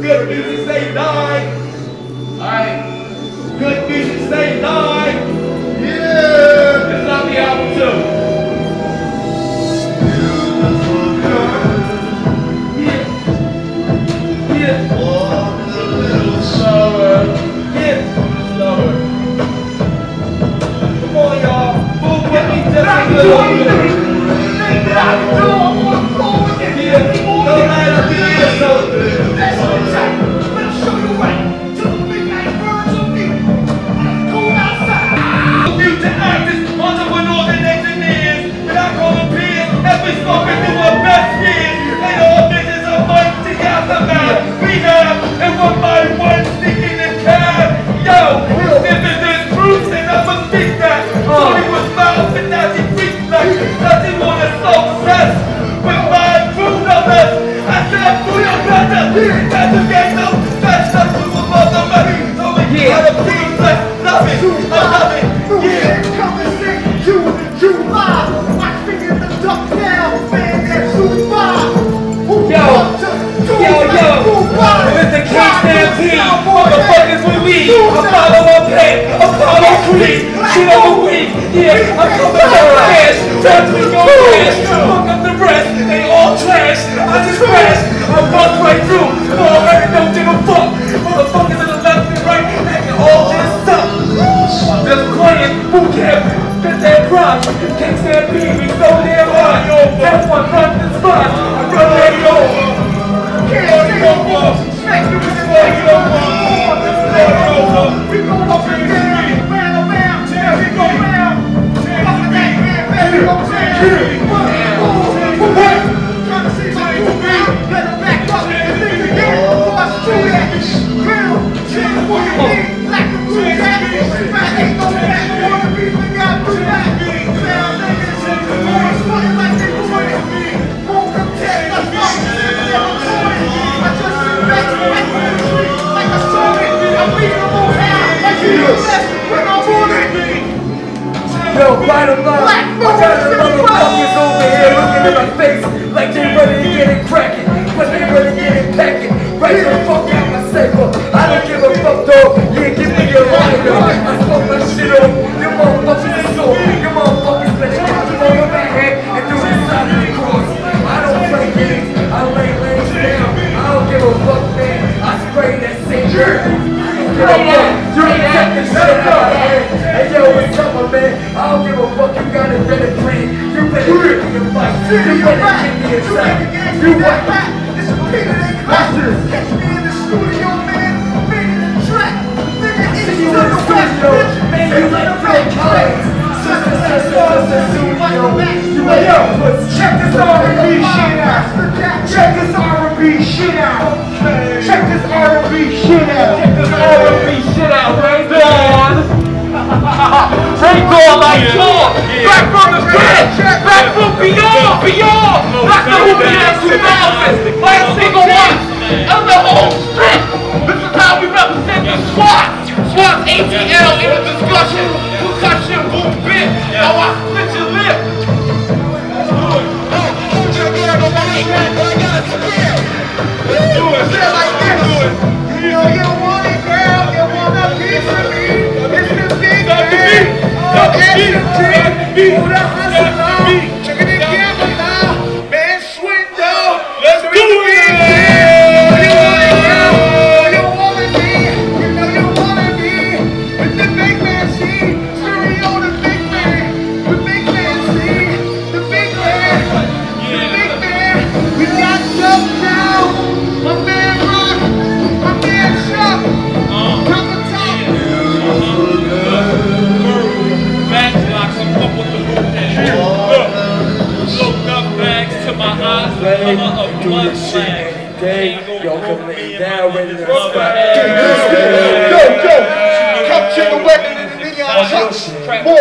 Good music say die. Alright. Good music say die. Yeah. This is not the album too. More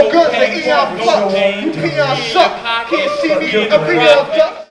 guns than E.I. fuck. You P.I. suck. Can't see me. Every y'all duck.